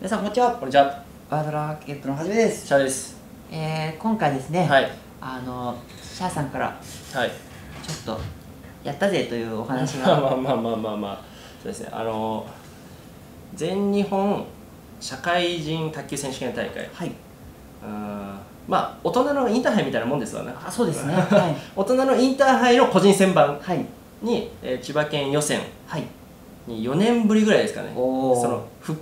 皆さんこんにちは。こんにちは。ワードラーケットのはじめです。シャーです。今回ですね、はい、シャーさんから、はい、ちょっとやったぜというお話がまあそうですね。全日本社会人卓球選手権大会、はい、まあ大人のインターハイみたいなもんですわね。あ、そうですね。はい、大人のインターハイの個人戦版に、はい、千葉県予選。はい。4年ぶりぐらいですかね、その復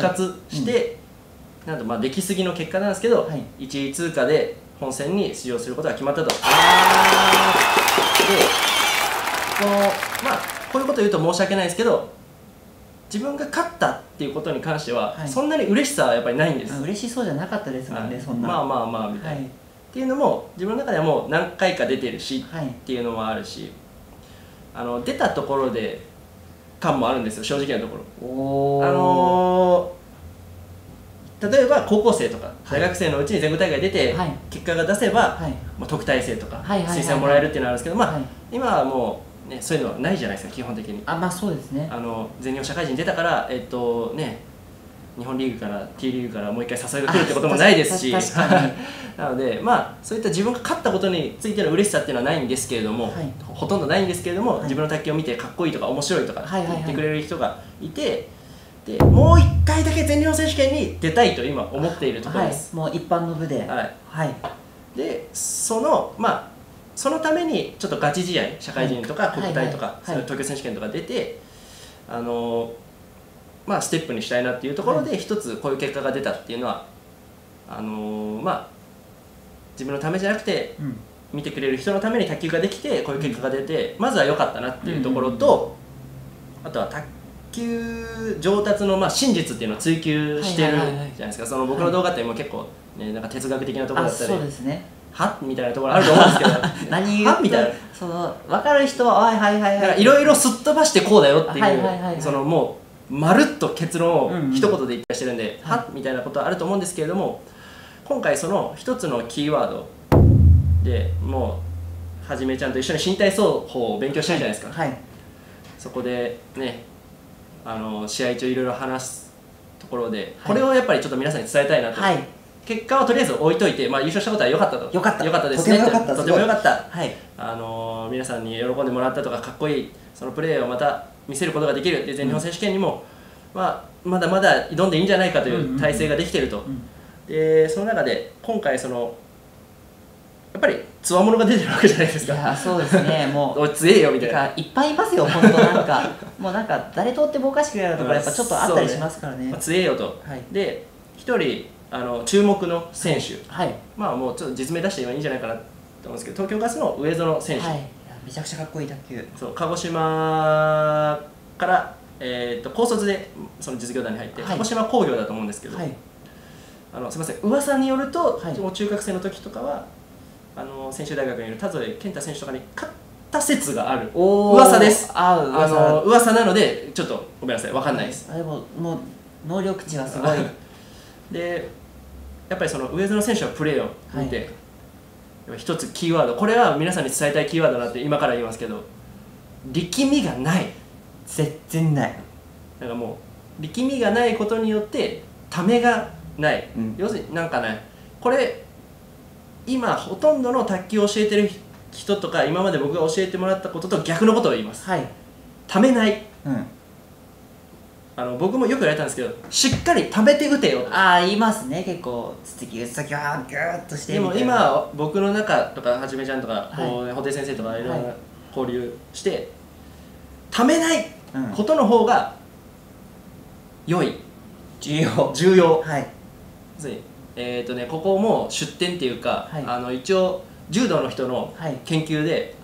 活して、はい、うん、なんとまあ出来すぎの結果なんですけど、はい、1位通過で本戦に出場することが決まったと。で、まあ、こういうこと言うと申し訳ないですけど、自分が勝ったっていうことに関しては、はい、そんなに嬉しさはやっぱりないんです。嬉しそうじゃなかったですもんね、そんなまあまあまあみたいな、はい、っていうのも自分の中ではもう何回か出てるし、はい、っていうのもあるし、出たところで感もあるんですよ、正直なところ。例えば高校生とか大学生のうちに全国大会出て結果が出せば特待生とか推薦もらえるっていうのはあるんですけど、まあ今はもうね、そういうのはないじゃないですか、基本的に。あ、まあそうですね。全日本社会人出たからね、日本リーグから T リーグからもう一回誘いが来るってこともないですしなので、まあそういった自分が勝ったことについての嬉しさっていうのはないんですけれども、はい、ほとんどないんですけれども、はい、自分の卓球を見てかっこいいとか面白いとか言ってくれる人がいて、でもう1回だけ全日本選手権に出たいと今思っているところです、はい、もう一般の部で、はい、はい、でまあ、そのためにちょっとガチ試合、社会人とか国体とか東京選手権とか出て、まあ、ステップにしたいなっていうところで、一つこういう結果が出たっていうのは、まあ自分のためじゃなくて、うん、見てくれる人のために卓球ができて、こういう結果が出て、うん、まずは良かったなっていうところと、あとは卓球上達のまあ真実っていうのを追求してるじゃないですか。その僕の動画っても結構、ね、なんか哲学的なところだったり、そうですね、はみたいなところあると思うんですけど何はみたいな、その分かる人ははいはいはいはい、いろいろすっ飛ばしてこうだよっていう、そのもうまるっと結論を一言で言ったりしてるんで、はっみたいなことはあると思うんですけれども、今回その一つのキーワードでもうはじめちゃんと一緒に身体操法を勉強してるじゃないですか、はいはい、そこでね、試合中いろいろ話すところで、これをやっぱりちょっと皆さんに伝えたいなと、はい、結果はとりあえず置いといて、まあ、優勝したことは良かったと、良かったですね、とても良かった、はい、皆さんに喜んでもらったとか、かっこいいそのプレーをまた見せることができる、で全日本選手権にも、うん、まあ、まだまだ挑んでいいんじゃないかという体制ができていると。でその中で今回そのやっぱりつわものが出てるわけじゃないですか。いや、そうですね、もう強えよみたいな、いっぱいいますよ本当、なんかもうなんか誰とってもおかしくなるところやっぱちょっとあったりしますからね、強えよと。はい、で一人注目の選手、はいはい、まあもうちょっと実名出してもいいんじゃないかなと思うんですけど、東京ガスの上園選手、はい、めちゃくちゃかっこいい卓球。そう、鹿児島から、高卒でその実業団に入って、はい、鹿児島工業だと思うんですけど、はい、すみません、噂によると、はい、もう中学生の時とかは専修大学にいる田添健太選手とかに勝った説がある、噂です。噂なのでちょっとごめんなさい、分かんないです。はい、でももう能力値はすごいでやっぱりその上園選手のプレーを見て、はい、一つキーワード、これは皆さんに伝えたいキーワードだって今から言いますけど、力みがない、全然ない。なんかもう力みがないことによってためがない、うん、要するになんかね、これ今ほとんどの卓球を教えてる人とか今まで僕が教えてもらったことと逆のことを言います。はい、ためない、うん、僕もよく言われたんですけど、しっかり溜めて打てよ。ああ、言いますね、結構つつきはギューッとしてみたいな。でも今僕の中とかはじめちゃんとか布袋先生とかいろんな交流して溜めないことの方が良い、重要。はい、ここも出典っていうか、一応柔道の人の研究で、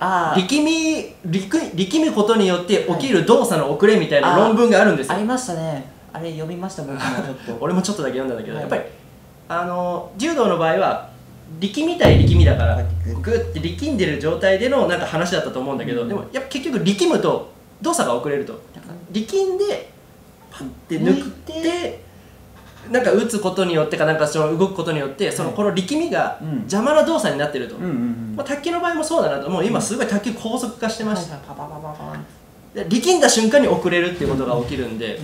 力むことによって起きる動作の遅れみたいな論文があるんですよ。ありましたね、あれ読みました、僕も俺もちょっとだけ読んだんだけど、やっぱり柔道の場合は力みだからグッて力んでる状態でのなんか話だったと思うんだけど、でもやっぱ結局力むと動作が遅れると、力んでパッて抜くって。なんか打つことによってか、なんかその動くことによってこの力みが邪魔な動作になってると。卓球の場合もそうだなと、もう今すごい卓球高速化してました。力んだ瞬間に遅れるっていうことが起きるんで、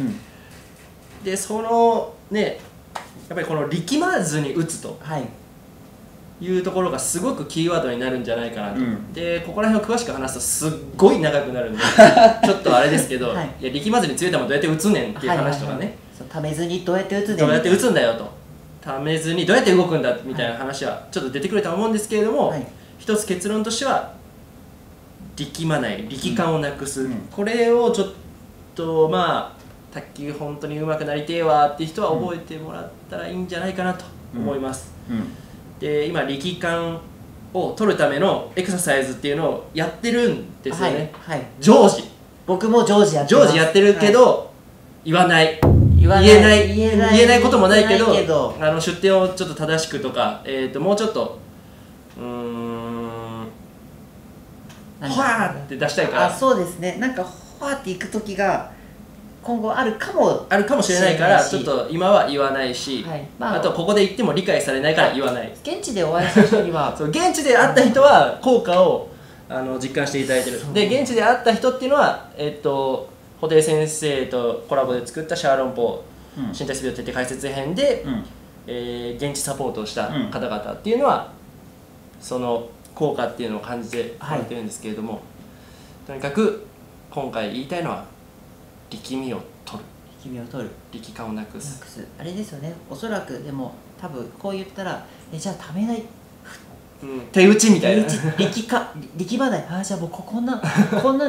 でそのねやっぱりこの力まずに打つというところがすごくキーワードになるんじゃないかなと、うん、でここら辺を詳しく話すとすっごい長くなるんでちょっとあれですけど、はい、いや力まずに強い球どうやって打つねんっていう話とかね、ためずにどうやって打つねん、どうやって打つんだよと、ためずにどうやって動くんだみたいな話はちょっと出てくると思うんですけれども、はい、一つ結論としては力まない、力感をなくす、うん、これをちょっとまあ卓球本当に上手くなりてえわって人は覚えてもらったらいいんじゃないかなと思います、うんうん、で今力感を取るためのエクササイズっていうのをやってるんですよね、はいはい、常時僕も常時やってます、常時やってるけど、はい、言えないこともないけど、あの出典をちょっと正しくとか、もうちょっとほわーって出したいから、あ、そうですね、なんかほわーっていく時が今後あるかもしれないからちょっと今は言わないし、はい、まあ、あとここで言っても理解されないから言わない、現地でお会いした人にはそう現地で会った人は効果を実感していただいてるで、現地で会った人っていうのは布袋先生とコラボで作った「シャーロンポー身体スピード徹底解説編」で、うん、現地サポートをした方々っていうのは、うん、その効果っていうのを感じてもらってるんですけれども、はい、とにかく今回言いたいのは力みを取る、力感をなくす、あれですよね、おそらくでも多分こう言ったら「じゃあためない」うん、手打ちみたいな、力まない、ああじゃあもうこんなん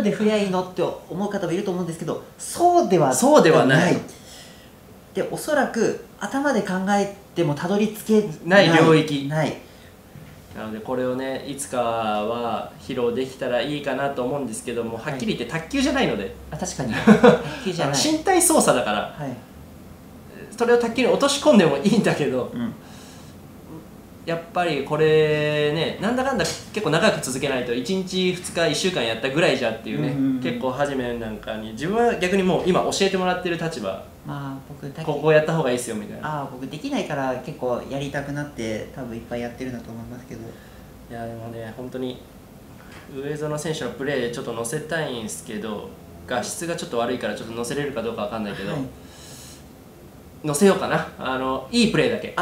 で振りゃいいのって思う方もいると思うんですけど、そうではないで、おそらく頭で考えてもたどり着けない領域なので、これをねいつかは披露できたらいいかなと思うんですけども、はっきり言って卓球じゃないので、確かに身体操作だから、はい、それを卓球に落とし込んでもいいんだけど、うん、やっぱりこれねなんだかんだ結構長く続けないと1日2日1週間やったぐらいじゃっていうね、結構初めなんかに自分は逆にもう今教えてもらってる立場、まあ僕ここやった方がいいですよみたいな、僕できないから結構やりたくなって多分いっぱいやってるんだと思いますけど、いやでもね本当に上園選手のプレーちょっと乗せたいんですけど画質がちょっと悪いからちょっと乗せれるかどうかわかんないけど、はい、乗せようかな、いいプレーだけ。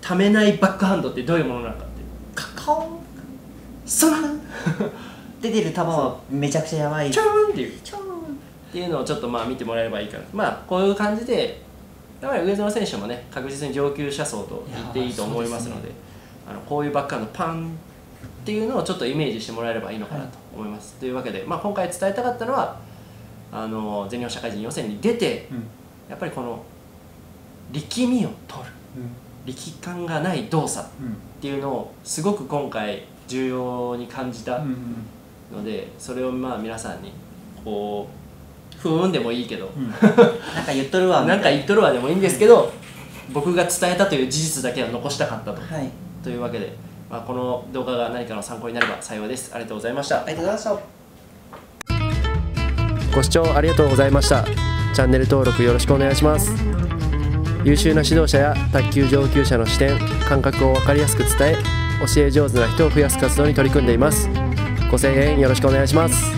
ためないバックハンドってどういうものなのかって、カカオンソラン出てる球はめちゃくちゃやばい、チョーンっていうのをちょっとまあ見てもらえればいいかな。まあこういう感じでやっぱり上園選手もね確実に上級者層と言っていいと思いますので、こういうバックハンドパンっていうのをちょっとイメージしてもらえればいいのかなと思います、はい、というわけで、まあ、今回伝えたかったのは全日本社会人予選に出て、うん、やっぱりこの力みを取る、うん、力感がない動作っていうのをすごく今回重要に感じたので、それをまあ皆さんにこうふーんでもいいけど、うん、なんか言っとるわでもいいんですけど、はい、僕が伝えたという事実だけは残したかったと、はい、というわけで、まあ、この動画が何かの参考になれば幸いです。ありがとうございました。ありがとうございました。ご視聴ありがとうございました。チャンネル登録よろしくお願いします。優秀な指導者や卓球上級者の視点、感覚を分かりやすく伝え、教え上手な人を増やす活動に取り組んでいます。ご声援よろしくお願いします。